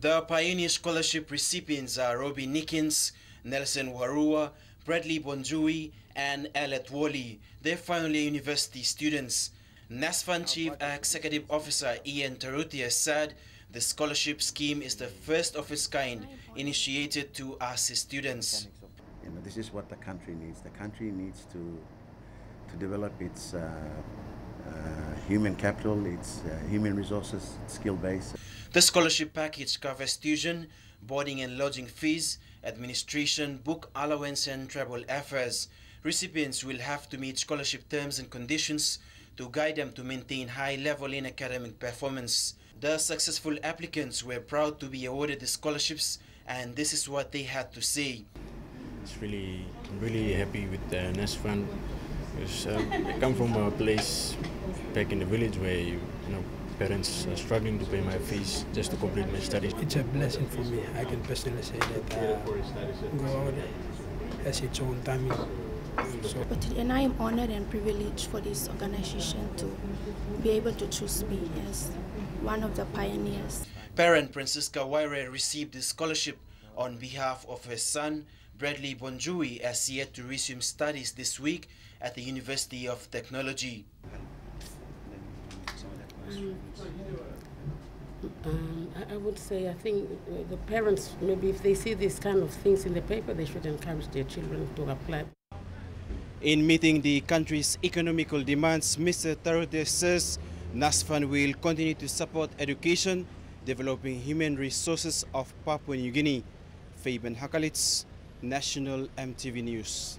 The Pioneer Scholarship recipients are Robbie Nikints, Nelson Warua, Bradley Bonjui, and Arlette Wolly. They're finally university students. NASFAN Chief Executive Officer Ian Tarutia said the scholarship scheme is the first of its kind initiated to assist students. You know, this is what the country needs. The country needs to develop its human capital, its human resources, skill base. The scholarship package covers tuition, boarding and lodging fees, administration, book allowance and travel affairs. Recipients will have to meet scholarship terms and conditions to guide them to maintain high level in academic performance. The successful applicants were proud to be awarded the scholarships, and this is what they had to say. It's really, I'm really happy with the NASFAN. I come from a place back in the village where parents are struggling to pay my fees just to complete my studies. It's a blessing for me. I can personally say that God has its own timing. And I am honored and privileged for this organization to be able to choose me as one of the pioneers. Parent Francisca Waire received the scholarship on behalf of her son, Bradley Bonjui, as he had to resume studies this week at the University of Technology. I would say, I think the parents, maybe if they see these kind of things in the paper, they should encourage their children to apply. In meeting the country's economical demands, Mr. Tarude says NASFAN will continue to support education, developing human resources of Papua New Guinea. Fabian Hakalits, National MTV News.